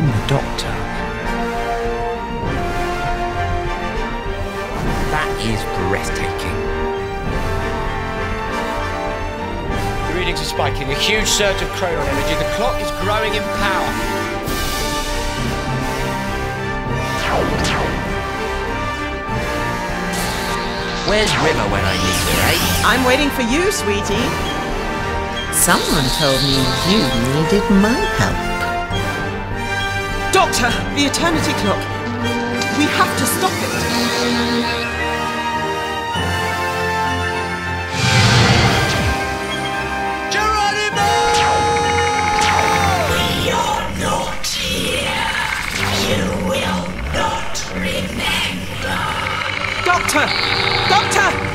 I'm the Doctor. That is breathtaking. The readings are spiking, a huge surge of Chronon energy. The clock is growing in power. Where's River when I need her, eh? I'm waiting for you, sweetie. Someone told me you needed my help. Doctor, the Eternity Clock. We have to stop it. Geronimo! We are not here. You will not remember. Doctor! Doctor!